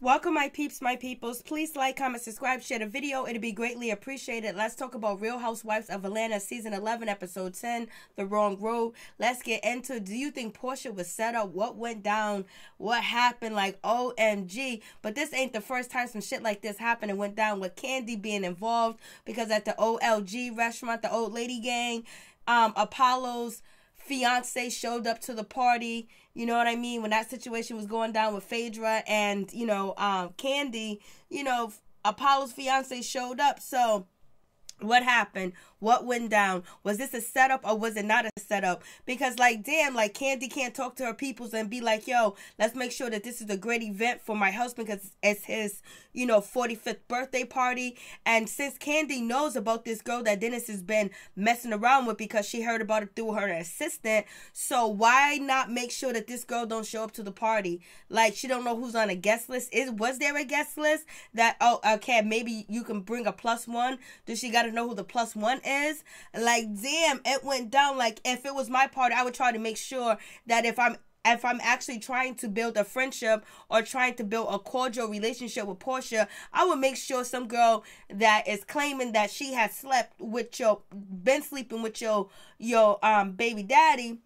Welcome my peeps, my peoples. Please like, comment, subscribe, share the video. It'll be greatly appreciated. Let's talk about Real Housewives of Atlanta Season 11, Episode 10, The Wrong Road. Let's get into, do you think Porsha was set up? What went down? What happened? Like, OMG. But this ain't the first time some shit like this happened and went down with Kandi being involved, because at the OLG restaurant, the old lady gang, Apollo's fiance showed up to the party, you know what I mean, when that situation was going down with Phaedra and, you know, Kandi, you know, Apollo's fiance showed up. So what happened? What went down? Was this a setup or was it not a setup? Because, like, damn, like, Kandi can't talk to her peoples and be like, yo, let's make sure that this is a great event for my husband because it's his, you know, 45th birthday party. And since Kandi knows about this girl that Dennis has been messing around with because she heard about it through her assistant, so why not make sure that this girl don't show up to the party? Like, she don't know who's on a guest list. Was there a guest list that, oh, okay, maybe you can bring a +1? Does she gotta know who the +1 is? Like, damn, it went down. Like, if it was my party, I would try to make sure that if I'm actually trying to build a friendship or trying to build a cordial relationship with Porsha, I would make sure some girl that is claiming that she has slept with your, been sleeping with your baby daddy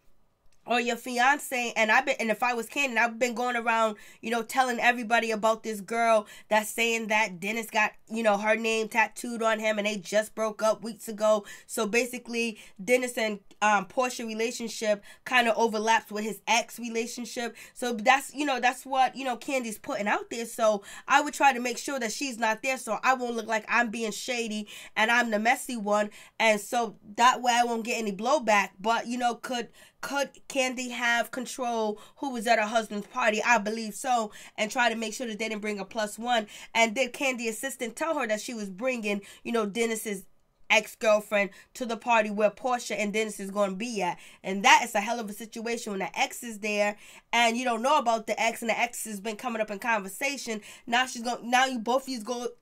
or your fiance, and if I was Kandi, I've been going around, you know, telling everybody about this girl that's saying that Dennis got, you know, her name tattooed on him, and they just broke up weeks ago. So basically, Dennis and Porsha relationship kind of overlaps with his ex relationship. So that's, you know, that's what, you know, Kandi's putting out there. So I would try to make sure that she's not there, so I won't look like I'm being shady and I'm the messy one, and so that way I won't get any blowback. But, you know, could Kandi have control who was at her husband's party? I believe so, and try to make sure that they didn't bring a +1. And did Kandi's assistant tell her that she was bringing, you know, Dennis's ex-girlfriend to the party where Porsha and Dennis is going to be at? And that is a hell of a situation when the ex is there and you don't know about the ex, and the ex has been coming up in conversation. Now she's going, now you both these guys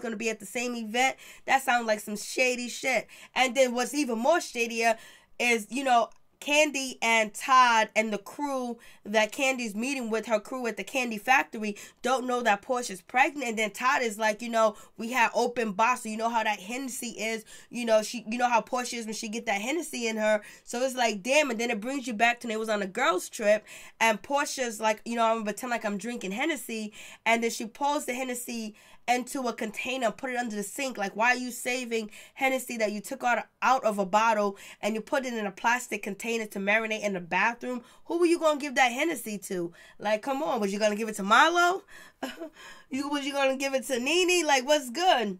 going to be at the same event. That sounds like some shady shit. And then what's even more shadier is, you know, Kandi and Todd and the crew that Kandi's meeting with, her crew at the Kandi Factory, don't know that Porsha's pregnant. And then Todd is like, you know, we had open box, so you know how that Hennessy is, you know, she, you know how Porsha is when she get that Hennessy in her. So it's like, damn. And then it brings you back to when it was on a girls trip, and Portia's like, you know, I'm gonna pretend like I'm drinking Hennessy, and then she pulls the Hennessy into a container, put it under the sink. Like, why are you saving Hennessy that you took out of a bottle and you put it in a plastic container to marinate in the bathroom? Who were you gonna give that Hennessy to? Like, come on, was you gonna give it to Milo? Was you gonna give it to Nene? Like, what's good?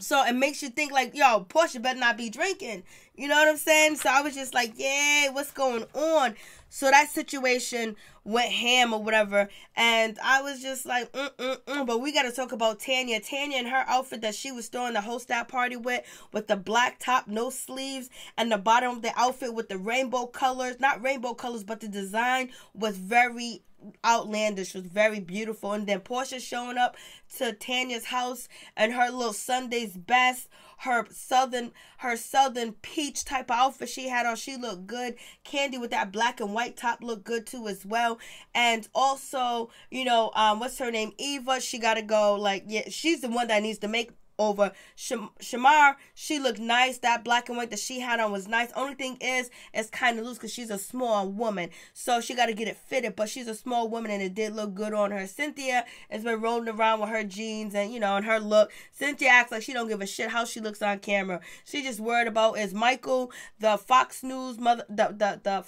So it makes you think, like, yo, Porsha better not be drinking. You know what I'm saying? So I was just like, yay, what's going on? So that situation went ham or whatever. And I was just like, But we got to talk about Tanya. Tanya and her outfit that she was throwing the whole staff party with the black top, no sleeves, and the bottom of the outfit with the rainbow colors. Not rainbow colors, but the design was very outlandish, was very beautiful. And then Porsha showing up to Tanya's house and her little Sunday's best, her southern peach type of outfit she had on, she looked good. Kandi with that black and white top looked good too as well. And also, you know, what's her name, Eva, she gotta go. Like, yeah, she's the one that needs to make over Shamar. She looked nice. That black and white that she had on was nice. Only thing is, it's kind of loose because she's a small woman, so she got to get it fitted, but she's a small woman and it did look good on her. Cynthia has been rolling around with her jeans and, you know, and her look. Cynthia acts like she don't give a shit how she looks on camera. She just worried about is Michael, the Fox News mother, the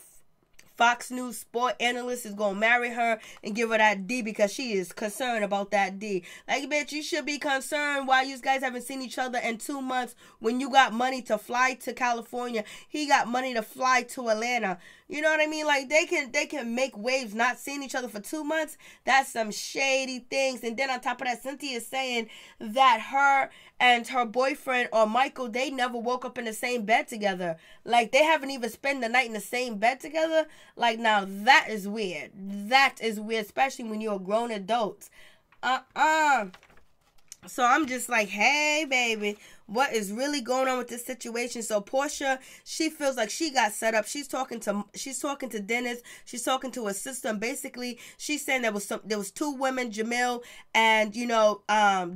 Fox News sport analyst, is going to marry her and give her that D, because she is concerned about that D. Like, bitch, you should be concerned why you guys haven't seen each other in 2 months when you got money to fly to California. He got money to fly to Atlanta. You know what I mean? Like, they can make waves not seeing each other for 2 months. That's some shady things. And then on top of that, Cynthia is saying that her and her boyfriend, or Michael, they never woke up in the same bed together. Like, they haven't even spent the night in the same bed together. Like, now that is weird. That is weird, especially when you're a grown adult. So I'm just like, hey, baby, what is really going on with this situation. So Porsha, she feels like she got set up. She's talking to Dennis. She's talking to her sister. And basically, she's saying there was two women, Jamil and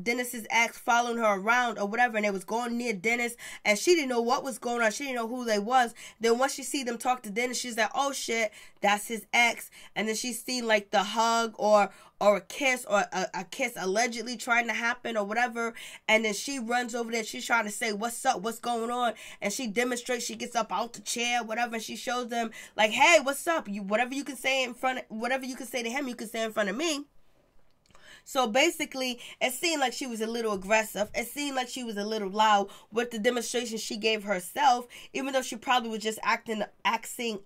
Dennis's ex, following her around or whatever, and they was going near Dennis, and she didn't know what was going on. She didn't know who they was. Then once she see them talk to Dennis, she's like, oh shit, that's his ex. And then she's seen like the hug or a kiss or a kiss allegedly trying to happen or whatever, and then she runs over there. She's trying to say what's up, what's going on, and she demonstrates. She gets up out the chair, whatever, and she shows them like, hey, what's up? Whatever you can say to him, you can say in front of me. So basically, it seemed like she was a little aggressive. It seemed like she was a little loud with the demonstration she gave herself, even though she probably was just asking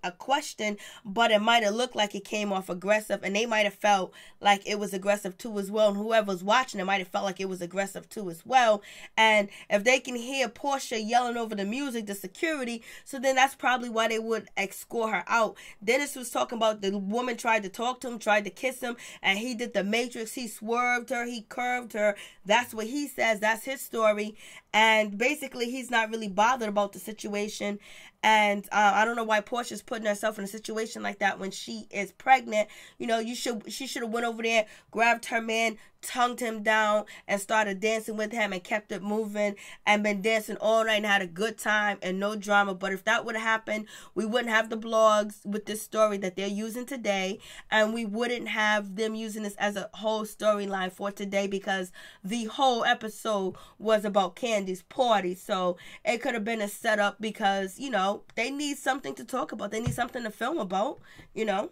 a question, but it might have looked like it came off aggressive, and they might have felt like it was aggressive too as well, and whoever's watching it might have felt like it was aggressive too as well. And if they can hear Porsha yelling over the music, the security, so then that's probably why they would escort her out. Dennis was talking about the woman tried to talk to him, tried to kiss him, and he did the Matrix. He swerved her, he curved her. That's what he says. That's his story. And basically, he's not really bothered about the situation. And I don't know why Portia's putting herself in a situation like that when she is pregnant. You know, she should have went over there, grabbed her man, tongued him down, and started dancing with him and kept it moving and been dancing all night and had a good time and no drama. But if that would have happened, we wouldn't have the blogs with this story that they're using today, and we wouldn't have them using this as a whole storyline for today, because the whole episode was about Kandi's party. So it could have been a setup because, you know, they need something to talk about. They need something to film about, you know.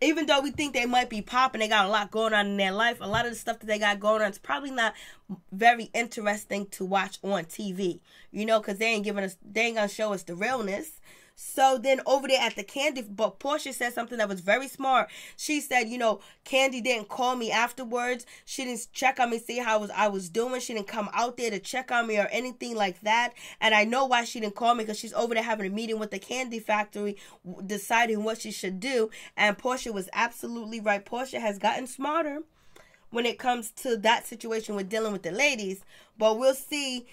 Even though we think they might be popping, they got a lot going on in their life. A lot of the stuff that they got going on is probably not very interesting to watch on TV, you know, because they ain't gonna show us the realness. So then over there at the Kandi, but Porsha said something that was very smart. She said, you know, Kandi didn't call me afterwards. She didn't check on me, see how I was doing. She didn't come out there to check on me or anything like that. And I know why she didn't call me, because she's over there having a meeting with the Kandi Factory, deciding what she should do. And Porsha was absolutely right. Porsha has gotten smarter when it comes to that situation with dealing with the ladies. But we'll see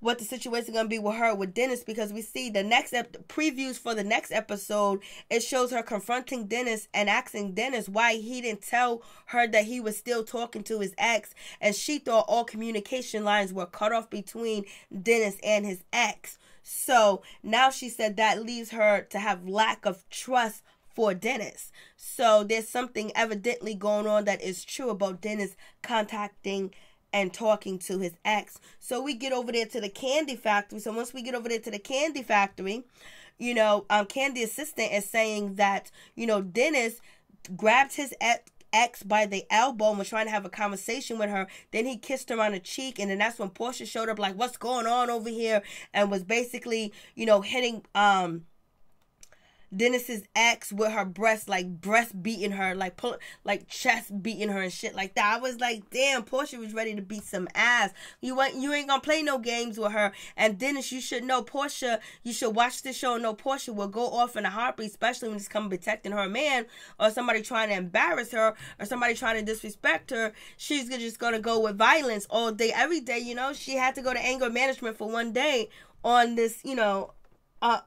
what the situation is going to be with her with Dennis, because we see the next previews for the next episode. It shows her confronting Dennis and asking Dennis why he didn't tell her that he was still talking to his ex, and she thought all communication lines were cut off between Dennis and his ex. So now she said that leaves her to have lack of trust for Dennis. So there's something evidently going on that is true about Dennis contacting and talking to his ex. So we get over there to the Kandi Factory. So once we get over there to the Kandi Factory, you know, Kandi assistant is saying that, you know, Dennis grabbed his ex by the elbow and was trying to have a conversation with her. Then he kissed her on the cheek, and then that's when Porsha showed up like, what's going on over here? And was basically, you know, hitting Dennis's ex with her breast, like breast beating her, like pull, like chest beating her and shit like that. I was like, damn, Porsha was ready to beat some ass. You ain't gonna play no games with her. And Dennis, you should know Porsha, you should watch this show and know Porsha will go off in a heartbeat, especially when it's coming protecting her man or somebody trying to embarrass her or somebody trying to disrespect her. She's just gonna go with violence all day, every day, you know. She had to go to anger management for one day on this, you know,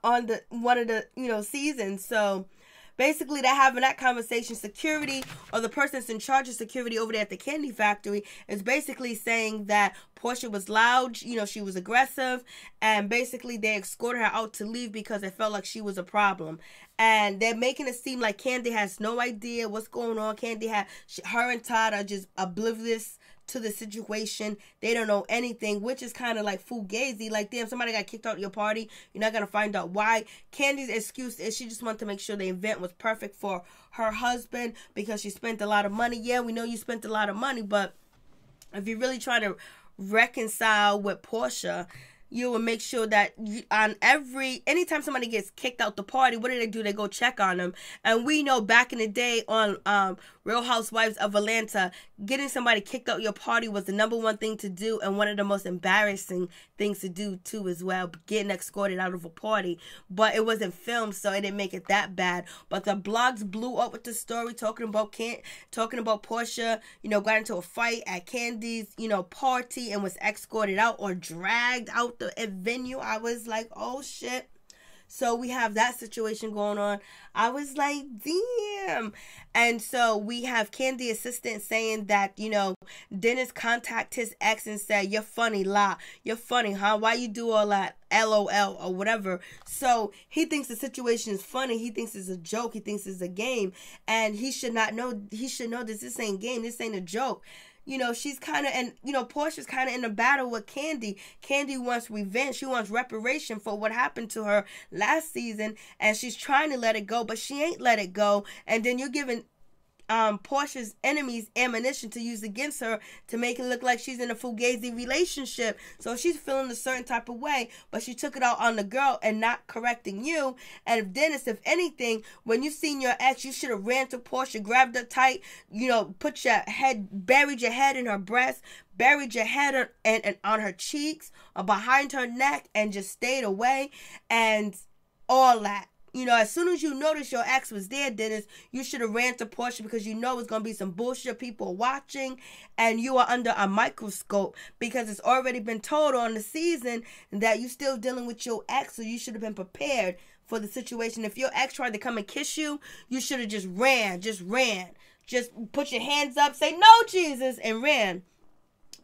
on the one of the, you know, seasons. So basically they're having that conversation. Security, or the person that's in charge of security over there at the Kandi Factory, is basically saying that Porsha was loud, you know, she was aggressive, and basically they escorted her out to leave because it felt like she was a problem. And they're making it seem like Kandi has no idea what's going on. Kandi her and Todd are just oblivious to the situation. They don't know anything, which is kind of like fugazi. Like, damn, somebody got kicked out of your party, you're not gonna find out why. Kandi's excuse is she just wanted to make sure the event was perfect for her husband because she spent a lot of money. Yeah, we know you spent a lot of money, but if you really try to reconcile with Porsha, you will make sure that you, anytime somebody gets kicked out the party, what do? They go check on them. And we know back in the day on Real Housewives of Atlanta, getting somebody kicked out your party was the #1 thing to do, and one of the most embarrassing things to do too as well, getting escorted out of a party. But it wasn't filmed, so it didn't make it that bad. But the blogs blew up with the story talking about Porsha, you know, got into a fight at Kandi's, you know, party and was escorted out or dragged out the venue. I was like, oh shit. So we have that situation going on. I was like, damn. And so we have Kandi assistant saying that, you know, Dennis contacted his ex and said, you're funny, you're funny, huh? Why you do all that? LOL or whatever. So he thinks the situation is funny. He thinks it's a joke. He thinks it's a game. And he should not know. He should know this. This ain't game. This ain't a joke. You know, she's kind of, and, you know, Portia's kind of in a battle with Kandi. Kandi wants revenge. She wants reparation for what happened to her last season. And she's trying to let it go, but she ain't let it go. And then you're giving Portia's enemies ammunition to use against her to make it look like she's in a fugazi relationship. So she's feeling a certain type of way, but she took it out on the girl and not correcting you. And if Dennis, if anything, when you seen your ex, you should have ran to Porsha, grabbed her tight, you know, put your head, buried your head in her breast, buried your head and on her cheeks or behind her neck, and just stayed away and all that. You know, as soon as you noticed your ex was there, Dennis, you should have ran to Porsha, because you know it's going to be some bullshit people watching, and you are under a microscope, because it's already been told on the season that you're still dealing with your ex, so you should have been prepared for the situation. If your ex tried to come and kiss you, you should have just ran, Just put your hands up, say, no, Jesus, and ran.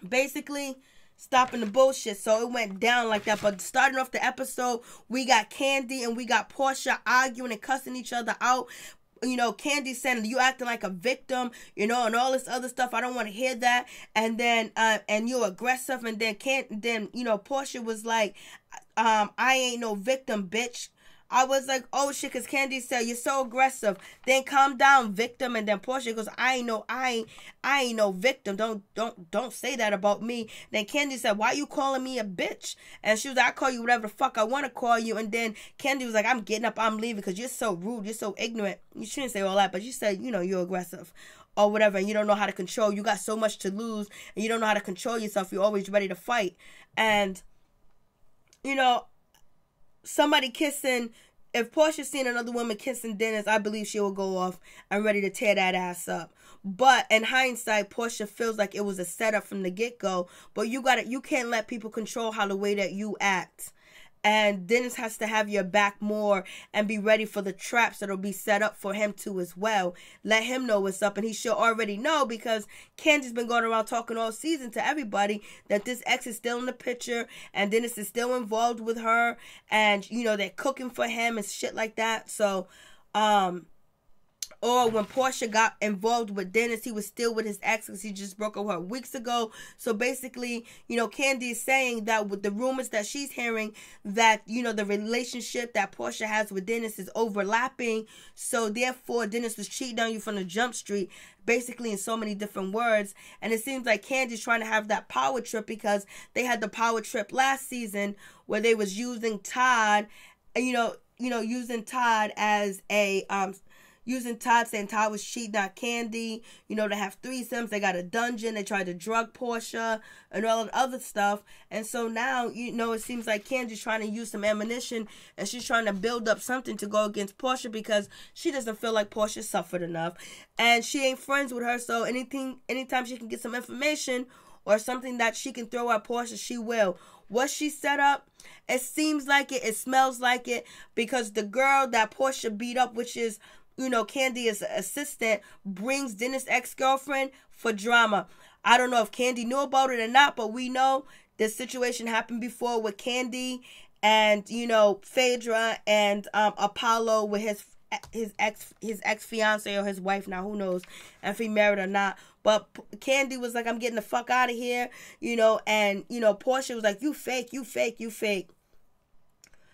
Basically, stopping the bullshit. So it went down like that. But starting off the episode, we got Kandi and we got Porsha arguing and cussing each other out. You know, Kandi saying, you acting like a victim, you know, and all this other stuff. I don't want to hear that. And then, and you're aggressive. And then, you know, Porsha was like, I ain't no victim, bitch. I was like, oh shit, because Kandi said, you're so aggressive. Then calm down, victim. And then Porsha goes, I ain't no victim. Don't say that about me. Then Kandi said, why are you calling me a bitch? And she was like, I call you whatever the fuck I want to call you. And then Kandi was like, I'm getting up, I'm leaving, because you're so rude, you're so ignorant. You shouldn't say all that, but you said, you know, you're aggressive or whatever, and you don't know how to control. You got so much to lose, and you don't know how to control yourself. You're always ready to fight. And, you know, somebody kissing, if Porsha seen another woman kissing Dennis, I believe she will go off and ready to tear that ass up. But in hindsight, Porsha feels like it was a setup from the get-go. But you can't let people control how the way that you act. And Dennis has to have your back more and be ready for the traps that'll be set up for him too as well. Let him know what's up, and he should already know, because Kandi's been going around talking all season to everybody that this ex is still in the picture and Dennis is still involved with her, and, you know, they're cooking for him and shit like that. So, or when Porsha got involved with Dennis, he was still with his ex, because he just broke up with her weeks ago. So basically, you know, Kandi is saying that with the rumors that she's hearing that, you know, the relationship that Porsha has with Dennis is overlapping. So therefore, Dennis was cheating on you from the jump street, basically, in so many different words. And it seems like Kandi's trying to have that power trip, because they had the power trip last season where they was using Todd, you know, using Todd as a, using Todd, saying Todd was cheating on Kandi. You know, they have threesomes. They got a dungeon. They tried to drug Porsha and all that other stuff. And so now, you know, it seems like Kandi's trying to use some ammunition, and she's trying to build up something to go against Porsha, because she doesn't feel like Porsha suffered enough. And she ain't friends with her, so anytime she can get some information or something that she can throw at Porsha, she will. Was she set up? It seems like it. It smells like it, because the girl that Porsha beat up, which is, you know, Kandi's assistant, brings Dennis' ex-girlfriend for drama. I don't know if Kandi knew about it or not, but we know this situation happened before with Kandi and, you know, Phaedra and Apollo with his ex-fiance or his wife now, who knows if he married or not. But Kandi was like, I'm getting the fuck out of here, you know, and, you know, Porsha was like, you fake, you fake, you fake.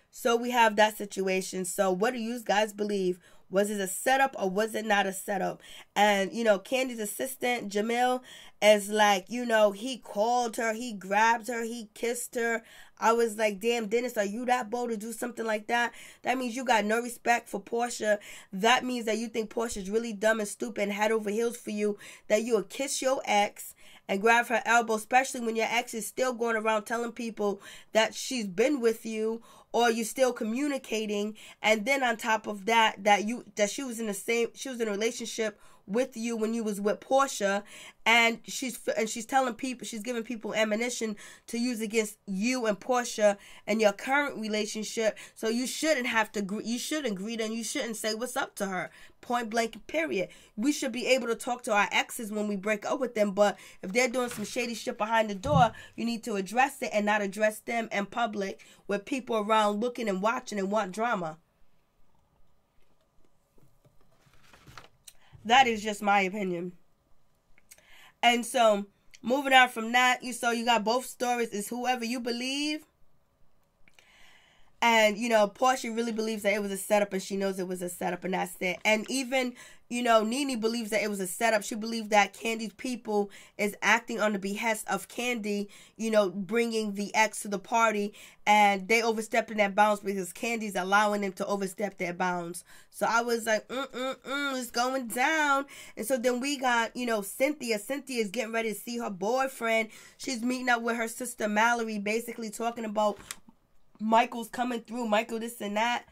So we have that situation. So what do you guys believe? Was it a setup or was it not a setup? And, you know, Kandi's assistant, Jamil, is like, you know, he called her, he grabbed her, he kissed her. I was like, damn, Dennis, are you that bold to do something like that? That means you got no respect for Porsha. That means that you think Portia's really dumb and stupid and head over heels for you, that you would kiss your ex and grab her elbow, especially when your ex is still going around telling people that she's been with you or you're still communicating. And then on top of that, she was in a relationship with you when you was with Porsha, and she's telling people, she's giving people ammunition to use against you and Porsha and your current relationship. So you shouldn't have to, you shouldn't greet her, and you shouldn't say what's up to her, point blank, period. We should be able to talk to our exes when we break up with them, but if they're doing some shady shit behind the door, you need to address it and not address them in public with people around looking and watching and want drama. That is just my opinion. And so, moving on from that, you got both stories. Is whoever you believe. And, you know, Porsha really believes that it was a setup, and she knows it was a setup, and that's it. And even, you know, Nene believes that it was a setup. She believes that Kandi's people is acting on the behest of Kandi, you know, bringing the ex to the party, and they overstepping their bounds because Kandi's allowing them to overstep their bounds. So I was like, it's going down. And so then we got, you know, Cynthia. Cynthia is getting ready to see her boyfriend. She's meeting up with her sister Mallory, basically talking about Michael's coming through, Michael this and that.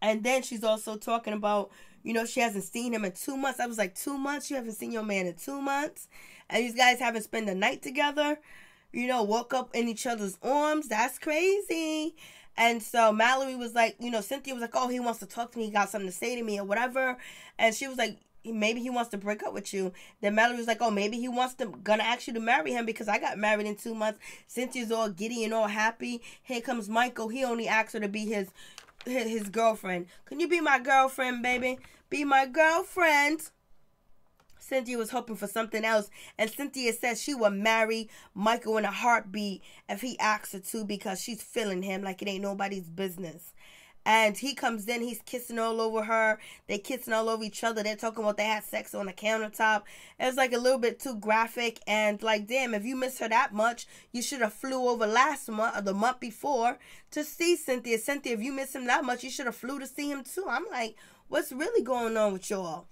And then she's also talking about, you know, she hasn't seen him in 2 months. I was like, 2 months? You haven't seen your man in 2 months? And these guys haven't spent the night together? You know, woke up in each other's arms? That's crazy. And so Mallory was like, you know, Cynthia was like, oh, he wants to talk to me. He got something to say to me or whatever. And she was like, maybe he wants to break up with you. Then Mallory was like, oh, maybe he wants to, gonna ask you to marry him because I got married in 2 months. Cynthia's all giddy and all happy. Here comes Michael. He only asked her to be his girlfriend. Can you be my girlfriend, baby? Be my girlfriend. Cynthia was hoping for something else, and Cynthia says she will marry Michael in a heartbeat if he asks her to, because she's feeling him like it ain't nobody's business. And he comes in, he's kissing all over her. They're kissing all over each other. They're talking about they had sex on the countertop. It's like a little bit too graphic. And like, damn, if you miss her that much, you should have flew over last month or the month before to see Cynthia. Cynthia, if you miss him that much, you should have flew to see him too. I'm like, what's really going on with y'all?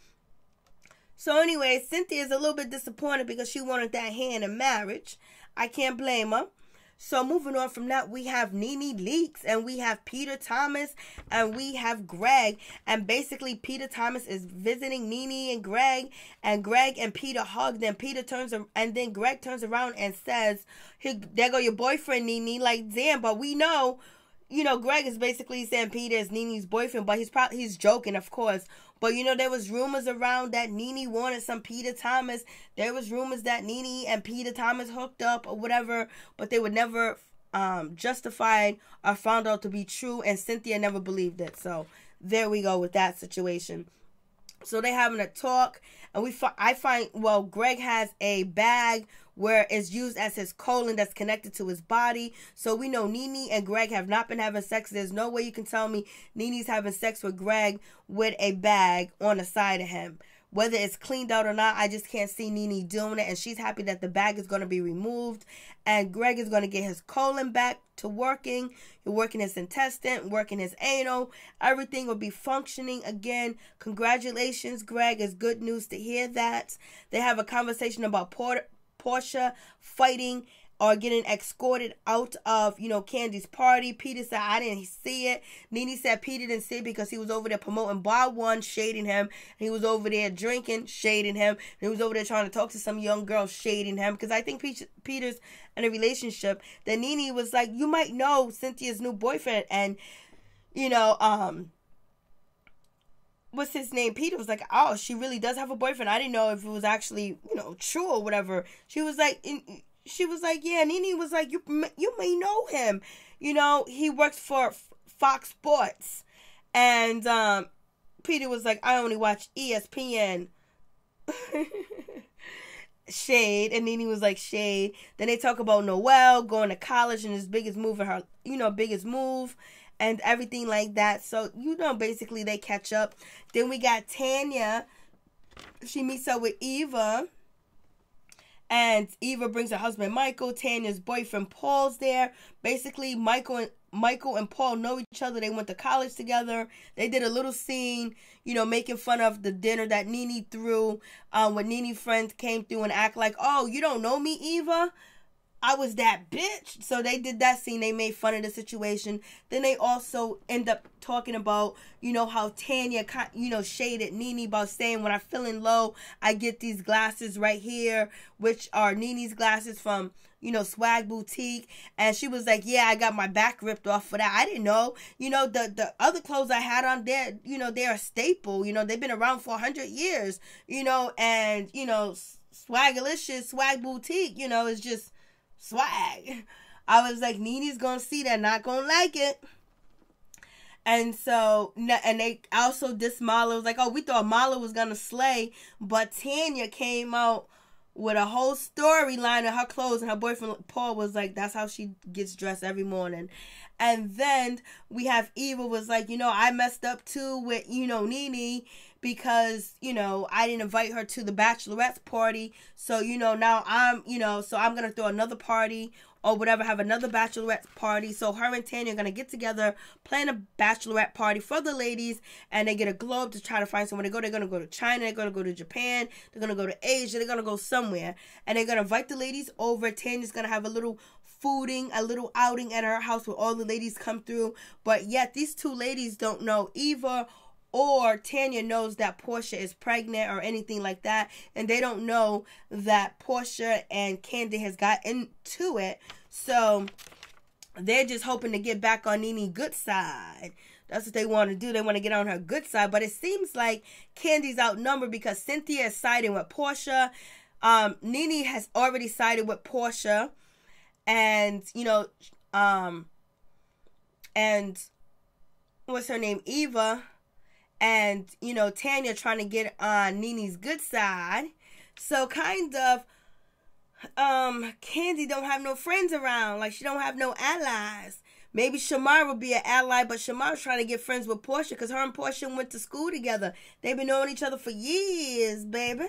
So anyway, Cynthia's a little bit disappointed because she wanted that hand in marriage. I can't blame her. So moving on from that, we have Nene Leakes, and we have Peter Thomas, and we have Greg. And basically, Peter Thomas is visiting Nene and Greg, and Greg and Peter hug them. Peter turns, and then Greg turns around and says, there go your boyfriend, Nene. Like, damn, but we know, you know, Greg is basically saying Peter is Nene's boyfriend, but he's joking, of course. But, you know, there was rumors around that Nene wanted some Peter Thomas. There was rumors that Nene and Peter Thomas hooked up or whatever, but they were never justified or found out to be true, and Cynthia never believed it. So there we go with that situation. So they're having a talk, and well, Greg has a bag where it's used as his colon that's connected to his body. So we know Nene and Greg have not been having sex. There's no way you can tell me Nene's having sex with Greg with a bag on the side of him. Whether it's cleaned out or not, I just can't see Nene doing it. And she's happy that the bag is going to be removed. And Greg is going to get his colon back to working. You're working his intestine, working his anal. Everything will be functioning again. Congratulations, Greg. It's good news to hear that. They have a conversation about Porsha fighting or getting escorted out of, you know, Kandi's party. Peter said, I didn't see it. Nene said Peter didn't see it because he was over there promoting Bar One, shading him. He was over there drinking, shading him. He was over there trying to talk to some young girl, shading him. Because I think Peter's in a relationship. Then Nene was like, you might know Cynthia's new boyfriend. And, you know, what's his name? Peter was like, oh, she really does have a boyfriend. I didn't know if it was actually, you know, true or whatever. She was like, yeah. Nene was like, you may know him. You know, he works for Fox Sports. And Peter was like, I only watch ESPN. Shade. And Nene was like, shade. Then they talk about Noelle going to college and his biggest move in her, you know, biggest move. and everything like that. So, you know, basically they catch up. Then we got Tanya. She meets up with Eva. And Eva brings her husband, Michael. Tanya's boyfriend, Paul's there. Basically, Michael and Paul know each other. They went to college together. They did a little scene, you know, making fun of the dinner that Nene threw. When Nene's friends came through and act like, oh, you don't know me, Eva? I was that bitch. So they did that scene. They made fun of the situation. Then they also end up talking about, you know, how Tanya, you know, shaded Nene about saying, when I'm feeling low, I get these glasses right here, which are Nene's glasses from, you know, Swag Boutique. And she was like, yeah, I got my back ripped off for that. I didn't know. You know, the other clothes I had on there, you know, they're a staple. You know, they've been around for 100 years, you know, and, you know, Swagalicious, Swag Boutique, you know, it's just swag. I was like, Nene's gonna see that, not gonna like it. And so, and they also dissed Marla. Was like, oh, we thought Marla was gonna slay, but Tanya came out with a whole storyline of her clothes, and her boyfriend Paul was like, that's how she gets dressed every morning. And then we have Eva was like, you know, I messed up too with, you know, Nene, because, you know, I didn't invite her to the bachelorette party. So, you know, now I'm, you know, so I'm going to throw another party or whatever, have another bachelorette party. So her and Tanya are going to get together, plan a bachelorette party for the ladies, and they get a globe to try to find somewhere to go. They're going to go to China. They're going to go to Japan. They're going to go to Asia. They're going to go somewhere. And they're going to invite the ladies over. Tanya's going to have a little fooding, a little outing at her house where all the ladies come through. But yet these two ladies don't know Eva or Tanya knows that Porsha is pregnant or anything like that. And they don't know that Porsha and Kandi has got into it. So they're just hoping to get back on Nene's good side. That's what they want to do. They want to get on her good side. But it seems like Kandi's outnumbered because Cynthia is siding with Porsha. Nene has already sided with Porsha. And, you know, and what's her name? Eva. And, you know, Tanya trying to get on Nene's good side. So, kind of, Kandi don't have no friends around. Like, she don't have no allies. Maybe Shamari will be an ally, but Shamari's trying to get friends with Porsha because her and Porsha went to school together. They've been knowing each other for years, baby.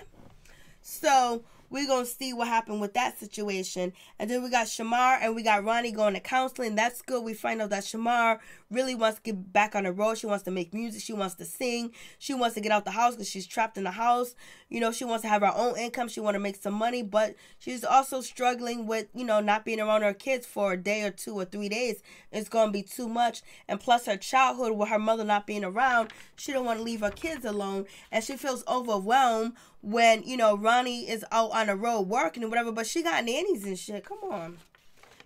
So, we're going to see what happened with that situation. And then we got Shamar and we got Ronnie going to counseling. That's good. We find out that Shamar really wants to get back on the road. She wants to make music. She wants to sing. She wants to get out the house because she's trapped in the house. You know, she wants to have her own income. She wants to make some money. But she's also struggling with, you know, not being around her kids for a day or 2 or 3 days. It's going to be too much. And plus her childhood with her mother not being around, she don't want to leave her kids alone. And she feels overwhelmed when, you know, Ronnie is out on the road working and whatever, but she got nannies and shit. Come on.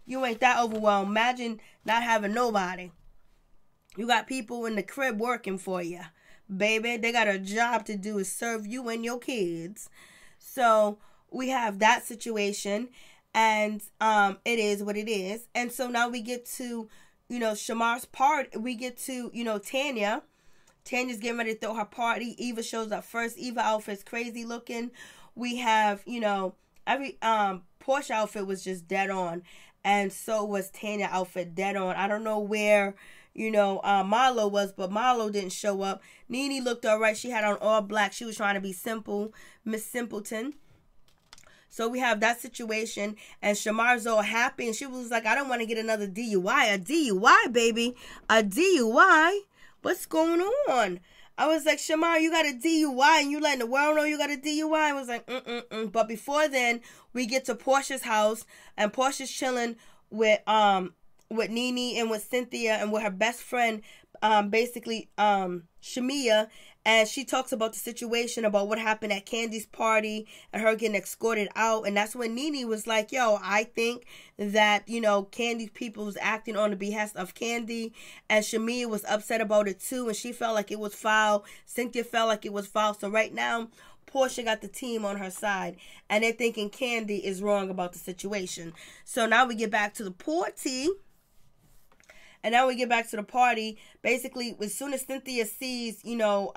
You ain't that overwhelmed. Imagine not having nobody. You got people in the crib working for you, baby. They got a job to do is serve you and your kids. So we have that situation, and it is what it is. And so now we get to, you know, Shamar's part. We get to, you know, Tanya. Tanya's getting ready to throw her party. Eva shows up first. Eva outfit's crazy looking. We have, you know, every Porsha outfit was just dead on. And so was Tanya outfit dead on. I don't know where, you know, Marlo was, but Marlo didn't show up. Nene looked all right. She had on all black. She was trying to be simple, Miss Simpleton. So we have that situation, and Shamar's all happy, and she was like, I don't want to get another DUI. A DUI, baby. A DUI. What's going on? I was like, Shamar, you got a DUI, and you letting the world know you got a DUI. I was like, But before then, we get to Porsha's house, and Porsha's chilling with Nene and with Cynthia and with her best friend, Shamia, and she talks about the situation, about what happened at Kandi's party and her getting escorted out. And that's when Nene was like, yo, I think that, you know, Kandi's people was acting on the behest of Kandi. And Shamia was upset about it too, and she felt like it was foul. Cynthia felt like it was foul. So right now, Porsha got the team on her side, and they're thinking Kandi is wrong about the situation. So now we get back to the party. And now we get back to the party. Basically, as soon as Cynthia sees, you know,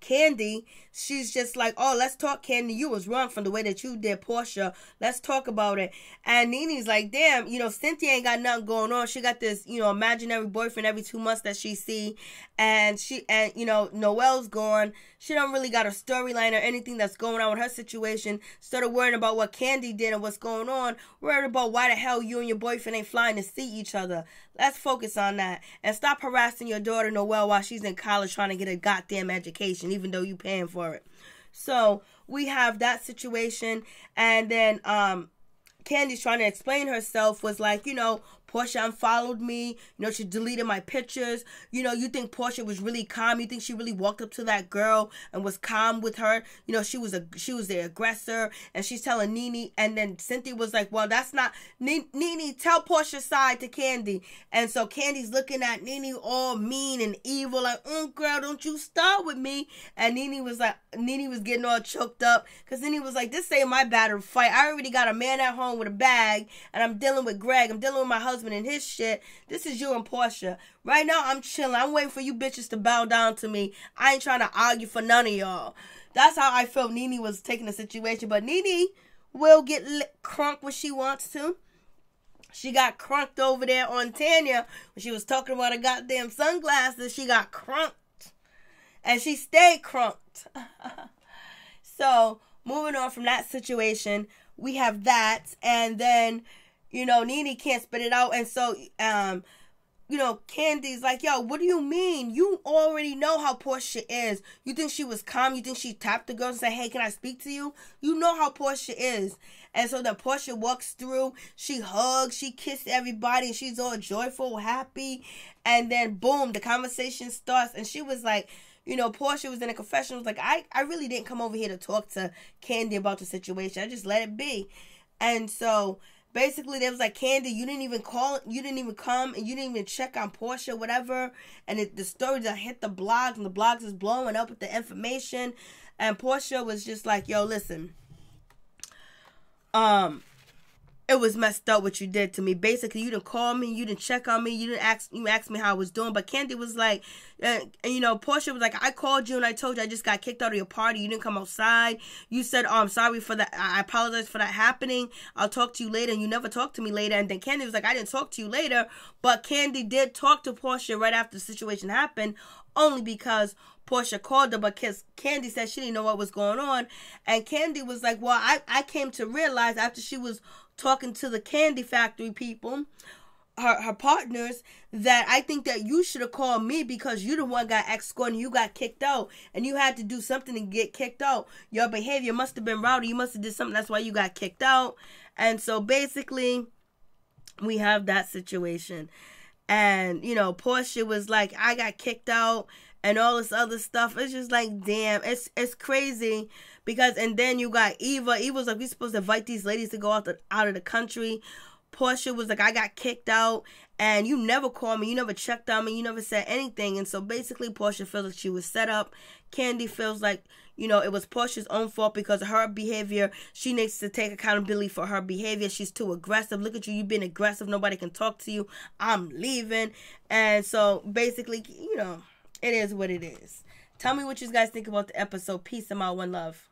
Kandi, she's just like, oh, let's talk, Kandi. You was wrong from the way that you did Porsha. Let's talk about it. And Nene's like, damn, you know, Cynthia ain't got nothing going on. She got this, you know, imaginary boyfriend every 2 months that she see. And she, and you know, Noelle's gone. She don't really got a storyline or anything that's going on with her situation. Started worrying about what Kandi did and what's going on. Worried about why the hell you and your boyfriend ain't flying to see each other. Let's focus on that. And stop harassing your daughter, Noelle, while she's in college trying to get a goddamn education, even though you paying for it. So we have that situation. And then Kandi's trying to explain herself, was like, you know, Porsha unfollowed me. You know, she deleted my pictures. You know, you think Porsha was really calm? You think she really walked up to that girl and was calm with her? You know, she was the aggressor, and she's telling Nene. And then Cynthia was like, well, that's not Nene. Tell Portia's side to Kandi. And so Kandi's looking at Nene all mean and evil, like, girl, don't you start with me. And Nene was getting all choked up because Nene was like, this ain't my battle fight. I already got a man at home with a bag, and I'm dealing with Greg. I'm dealing with my husband and his shit. This is you and Porsha. Right now, I'm chilling. I'm waiting for you bitches to bow down to me. I ain't trying to argue for none of y'all. That's how I felt Nene was taking the situation. But Nene will get crunk when she wants to. She got crunked over there on Tanya when she was talking about her goddamn sunglasses. She got crunked. And she stayed crunked. So, moving on from that situation, we have that. And then, you know, Nene can't spit it out. And so, you know, Kandi's like, yo, what do you mean? You already know how Porsha is. You think she was calm? You think she tapped the girl and said, hey, can I speak to you? You know how Porsha is. And so then Porsha walks through. She hugs. She kisses everybody. And she's all joyful, happy. And then, boom, the conversation starts. And she was like, you know, Porsha was in a confession. Was like, I really didn't come over here to talk to Kandi about the situation. I just let it be. And so, basically, they was like, Kandi, you didn't even call, you didn't even come, and you didn't even check on Porsha, whatever. And the stories that hit the blogs, and the blogs is blowing up with the information. And Porsha was just like, yo, listen, it was messed up what you did to me. Basically, you didn't call me, you didn't check on me, you asked me how I was doing. But Kandi was like, you know, Porsha was like, I called you and I told you I just got kicked out of your party. You didn't come outside. You said, oh, I'm sorry for that. I apologize for that happening. I'll talk to you later. And you never talked to me later. And then Kandi was like, I didn't talk to you later. But Kandi did talk to Porsha right after the situation happened, only because Porsha called her, but Kandi said she didn't know what was going on. And Kandi was like, well, I came to realize after she was talking to the Kandi Factory people, her partners, that I think that you should have called me because you the one got escorted and you got kicked out. And you had to do something to get kicked out. Your behavior must have been rowdy. You must have did something. That's why you got kicked out. And so basically, we have that situation. And, you know, Porsha was like, I got kicked out and all this other stuff. It's just like, damn, it's crazy. Because, and then you got Eva. Eva's like, we're supposed to invite these ladies to go out of the country. Porsha was like, I got kicked out, and you never called me, you never checked on me, you never said anything. And so basically, Porsha feels like she was set up. Kandi feels like, you know, it was Portia's own fault because of her behavior. She needs to take accountability for her behavior. She's too aggressive. Look at you, you've been aggressive. Nobody can talk to you. I'm leaving. And so basically, you know, it is what it is. Tell me what you guys think about the episode. Peace and my one love.